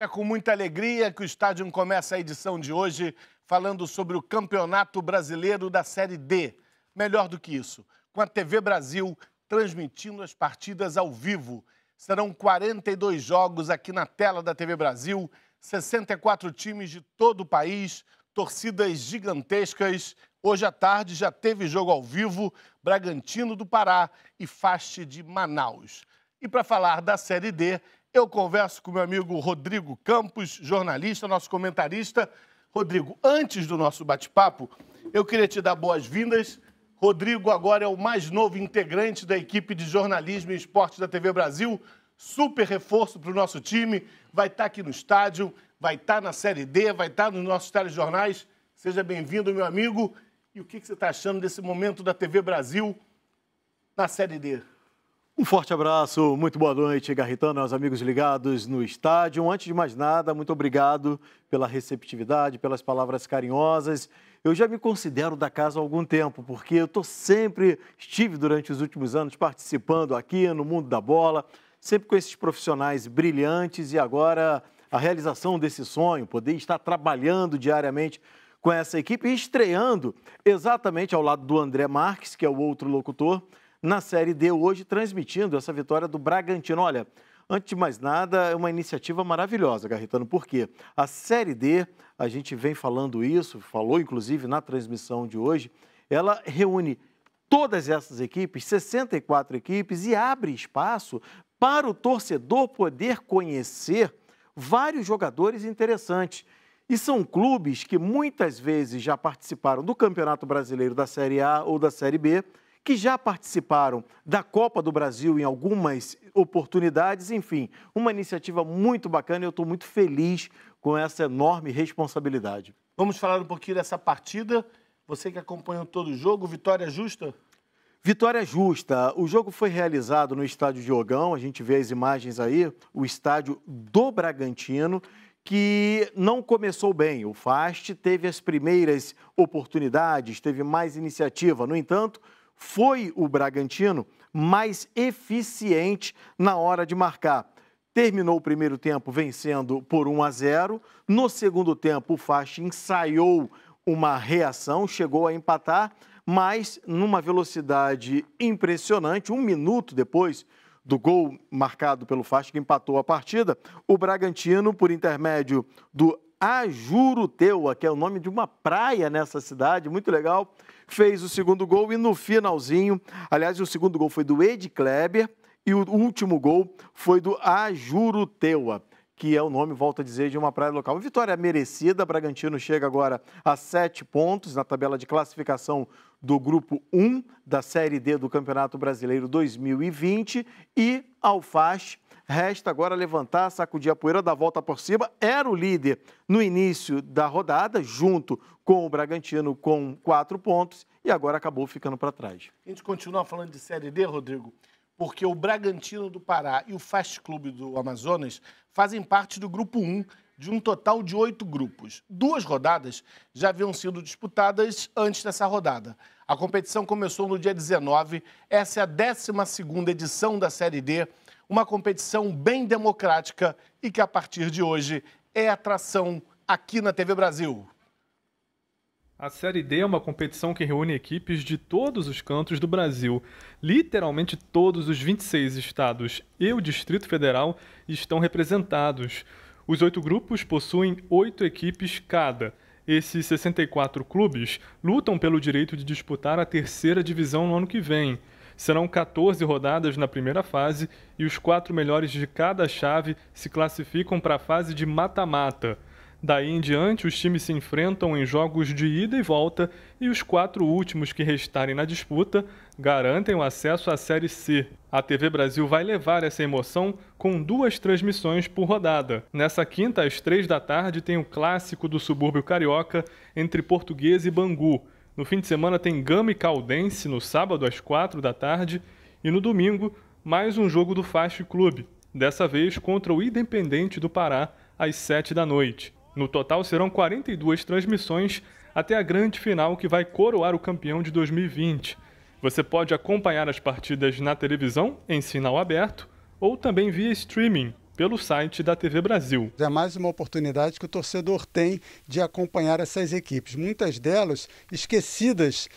É com muita alegria que o Stadium começa a edição de hoje falando sobre o Campeonato Brasileiro da Série D. Melhor do que isso, com a TV Brasil transmitindo as partidas ao vivo. Serão 42 jogos aqui na tela da TV Brasil, 64 times de todo o país, torcidas gigantescas. Hoje à tarde já teve jogo ao vivo, Bragantino do Pará e Faste de Manaus. E para falar da Série D, eu converso com meu amigo Rodrigo Campos, jornalista, nosso comentarista. Rodrigo, antes do nosso bate-papo, eu queria te dar boas-vindas. Rodrigo agora é o mais novo integrante da equipe de jornalismo e esporte da TV Brasil. Super reforço para o nosso time. Vai estar aqui no estádio, vai estar na Série D, vai estar nos nossos telejornais. Seja bem-vindo, meu amigo. E o que você está achando desse momento da TV Brasil na Série D? Um forte abraço, muito boa noite, Garritano, aos amigos ligados no estádio. Antes de mais nada, muito obrigado pela receptividade, pelas palavras carinhosas. Eu já me considero da casa há algum tempo, porque eu estive durante os últimos anos participando aqui no mundo da bola, sempre com esses profissionais brilhantes e agora a realização desse sonho, poder estar trabalhando diariamente com essa equipe e estreando exatamente ao lado do André Marques, que é o outro locutor, na Série D hoje, transmitindo essa vitória do Bragantino. Olha, antes de mais nada, é uma iniciativa maravilhosa, Garritano, porque a Série D, a gente vem falando isso, falou inclusive na transmissão de hoje, ela reúne todas essas equipes, 64 equipes, e abre espaço para o torcedor poder conhecer vários jogadores interessantes. E são clubes que muitas vezes já participaram do Campeonato Brasileiro da Série A ou da Série B, que já participaram da Copa do Brasil em algumas oportunidades. Enfim, uma iniciativa muito bacana e eu estou muito feliz com essa enorme responsabilidade. Vamos falar um pouquinho dessa partida. Você que acompanhou todo o jogo, vitória justa? Vitória justa. O jogo foi realizado no estádio Diogão, a gente vê as imagens aí, o estádio do Bragantino, que não começou bem. O Faste teve as primeiras oportunidades, teve mais iniciativa. No entanto, foi o Bragantino mais eficiente na hora de marcar. Terminou o primeiro tempo vencendo por 1-0. No segundo tempo, o Faste ensaiou uma reação, chegou a empatar, mas numa velocidade impressionante, um minuto depois do gol marcado pelo Faste, que empatou a partida, o Bragantino, por intermédio do Ajuruteua, que é o nome de uma praia nessa cidade, muito legal, fez o segundo gol e no finalzinho, aliás, o segundo gol foi do Ed Kleber e o último gol foi do Ajuruteua, que é o nome, volto a dizer, de uma praia local. Uma vitória merecida, Bragantino chega agora a 7 pontos na tabela de classificação do Grupo 1 da Série D do Campeonato Brasileiro 2020 e ao Faste resta agora levantar, sacudir a poeira, dar volta por cima. Era o líder no início da rodada, junto com o Bragantino, com 4 pontos, e agora acabou ficando para trás. A gente continua falando de Série D, Rodrigo, porque o Bragantino do Pará e o Fast Club do Amazonas fazem parte do Grupo 1, de um total de 8 grupos. 2 rodadas já haviam sido disputadas antes dessa rodada. A competição começou no dia 19, essa é a 12ª edição da Série D, uma competição bem democrática e que, a partir de hoje, é atração aqui na TV Brasil. A Série D é uma competição que reúne equipes de todos os cantos do Brasil. Literalmente todos os 26 estados e o Distrito Federal estão representados. Os 8 grupos possuem 8 equipes cada. Esses 64 clubes lutam pelo direito de disputar a 3ª divisão no ano que vem. Serão 14 rodadas na primeira fase e os 4 melhores de cada chave se classificam para a fase de mata-mata. Daí em diante, os times se enfrentam em jogos de ida e volta e os 4 últimos que restarem na disputa garantem o acesso à Série C. A TV Brasil vai levar essa emoção com 2 transmissões por rodada. Nessa quinta, às 15h, tem o clássico do subúrbio carioca entre Portuguesa e Bangu. No fim de semana tem Gama e Caldense, no sábado às 16h, e no domingo mais um jogo do Fast Club, dessa vez contra o Independente do Pará, às 19h. No total serão 42 transmissões até a grande final que vai coroar o campeão de 2020. Você pode acompanhar as partidas na televisão, em sinal aberto, ou também via streaming. pelo site da TV Brasil. É mais uma oportunidade que o torcedor tem de acompanhar essas equipes, muitas delas esquecidas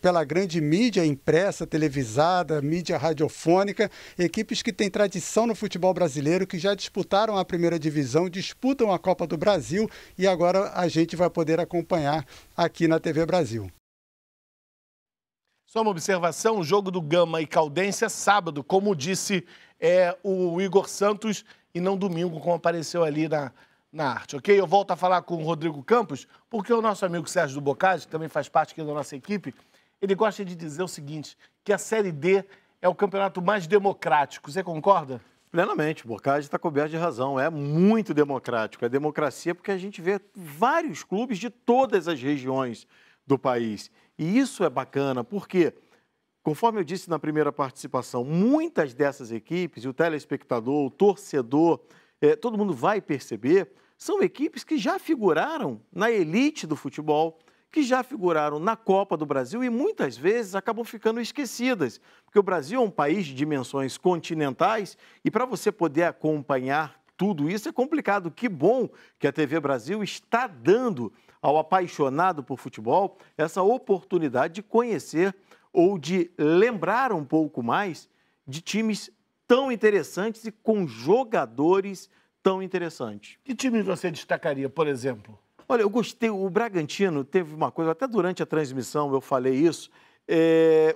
pela grande mídia impressa, televisada, mídia radiofônica, equipes que têm tradição no futebol brasileiro, que já disputaram a primeira divisão, disputam a Copa do Brasil e agora a gente vai poder acompanhar aqui na TV Brasil. Só uma observação, o jogo do Gama e Caldense é sábado, como disse o Igor Santos, e não domingo, como apareceu ali na arte, ok? Eu volto a falar com o Rodrigo Campos, porque o nosso amigo Sérgio do Bocage, que também faz parte aqui da nossa equipe, ele gosta de dizer o seguinte, que a Série D é o campeonato mais democrático. Você concorda? Plenamente, o Bocage está coberto de razão, é muito democrático, é democracia porque a gente vê vários clubes de todas as regiões do país. E isso é bacana, porque, conforme eu disse na primeira participação, muitas dessas equipes, e o telespectador, o torcedor, todo mundo vai perceber, são equipes que já figuraram na elite do futebol, que já figuraram na Copa do Brasil e muitas vezes acabam ficando esquecidas, porque o Brasil é um país de dimensões continentais e para você poder acompanhar tudo isso é complicado. Que bom que a TV Brasil está dando ao apaixonado por futebol essa oportunidade de conhecer ou de lembrar um pouco mais de times tão interessantes e com jogadores tão interessantes. Que time você destacaria, por exemplo? Olha, eu gostei, o Bragantino teve uma coisa, até durante a transmissão eu falei isso,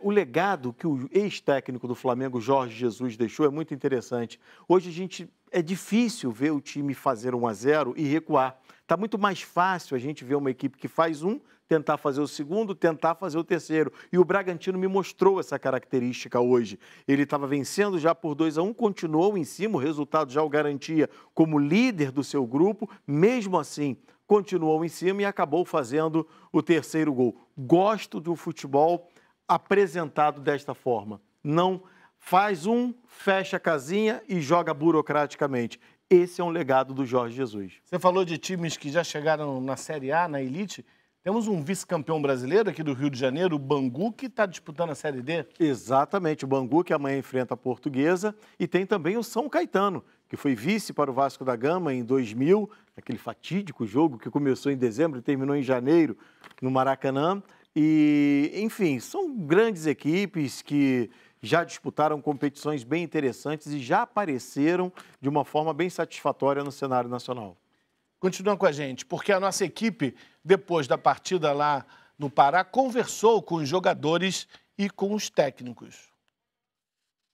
o legado que o ex-técnico do Flamengo, Jorge Jesus, deixou é muito interessante. Hoje a gente, é difícil ver o time fazer 1 a 0 e recuar. Está muito mais fácil a gente ver uma equipe que faz um, tentar fazer o segundo, tentar fazer o terceiro. E o Bragantino me mostrou essa característica hoje. Ele estava vencendo já por 2 a 1, continuou em cima, o resultado já o garantia como líder do seu grupo. Mesmo assim, continuou em cima e acabou fazendo o terceiro gol. Gosto do futebol apresentado desta forma. Não faz um, fecha a casinha e joga burocraticamente. Esse é um legado do Jorge Jesus. Você falou de times que já chegaram na Série A, na elite. Temos um vice-campeão brasileiro aqui do Rio de Janeiro, o Bangu, que está disputando a Série D. Exatamente, o Bangu, que amanhã enfrenta a Portuguesa. E tem também o São Caetano, que foi vice para o Vasco da Gama em 2000, aquele fatídico jogo que começou em dezembro e terminou em janeiro, no Maracanã. E, enfim, são grandes equipes que já disputaram competições bem interessantes e já apareceram de uma forma bem satisfatória no cenário nacional. Continua com a gente, porque a nossa equipe, depois da partida lá no Pará, conversou com os jogadores e com os técnicos.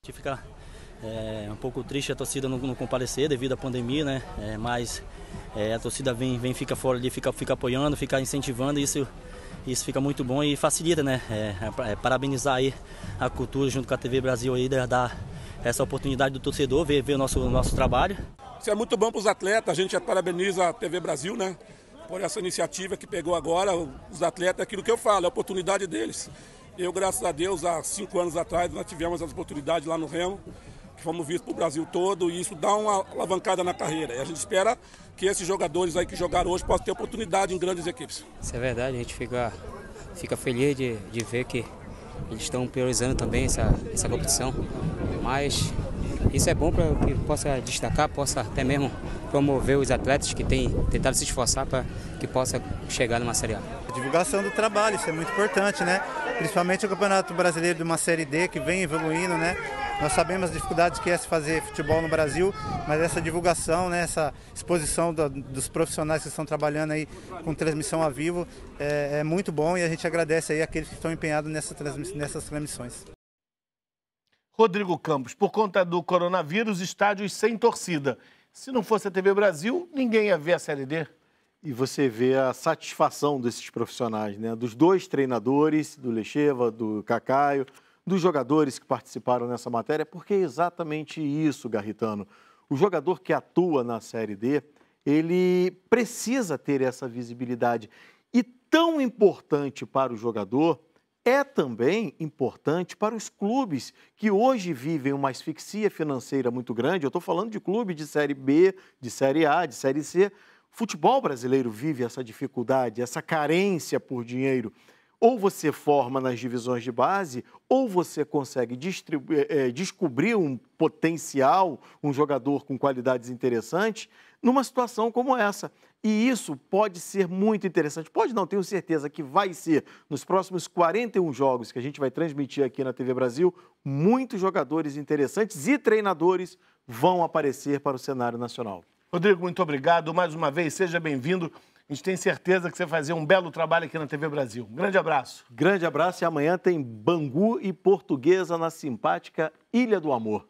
A gente fica um pouco triste a torcida não comparecer devido à pandemia, né? Mas a torcida vem, fica fora ali, fica apoiando, fica incentivando, e isso fica muito bom e facilita, né? Parabenizar aí a cultura junto com a TV Brasil aí, dar essa oportunidade do torcedor, ver o nosso trabalho. Isso é muito bom para os atletas, a gente parabeniza a TV Brasil, né? Por essa iniciativa que pegou agora, os atletas, aquilo que eu falo, a oportunidade deles. Eu, graças a Deus, há 5 anos atrás, nós tivemos as oportunidades lá no Remo, que fomos vistos para o Brasil todo, e isso dá uma alavancada na carreira. E a gente espera que esses jogadores aí que jogaram hoje possam ter oportunidade em grandes equipes. Isso é verdade, a gente fica feliz de ver que eles estão priorizando também essa competição. Mas isso é bom para que possa destacar, possa até mesmo promover os atletas que têm tentado se esforçar para que possa chegar numa Série A. A divulgação do trabalho, isso é muito importante, né? Principalmente o Campeonato Brasileiro de uma Série D que vem evoluindo, né? Nós sabemos as dificuldades que é se fazer futebol no Brasil, mas essa divulgação, né, essa exposição dos profissionais que estão trabalhando aí com transmissão a vivo é muito bom e a gente agradece aí aqueles que estão empenhados nessas transmissões. Rodrigo Campos, por conta do coronavírus, estádios sem torcida. Se não fosse a TV Brasil, ninguém ia ver a Série D. E você vê a satisfação desses profissionais, né? Dos 2 treinadores, do Leixeva, do Cacaio, dos jogadores que participaram nessa matéria, porque é exatamente isso, Garritano. O jogador que atua na Série D, ele precisa ter essa visibilidade. E tão importante para o jogador, é também importante para os clubes que hoje vivem uma asfixia financeira muito grande. Eu estou falando de clube de Série B, de Série A, de Série C. O futebol brasileiro vive essa dificuldade, essa carência por dinheiro. ou você forma nas divisões de base, ou você consegue descobrir um potencial, um jogador com qualidades interessantes, numa situação como essa. E isso pode ser muito interessante. Pode não, tenho certeza que vai ser. Nos próximos 41 jogos que a gente vai transmitir aqui na TV Brasil, muitos jogadores interessantes e treinadores vão aparecer para o cenário nacional. Rodrigo, muito obrigado. Mais uma vez, seja bem-vindo. A gente tem certeza que você vai fazer um belo trabalho aqui na TV Brasil. Um grande abraço. Grande abraço, e amanhã tem Bangu e Portuguesa na simpática Ilha do Amor.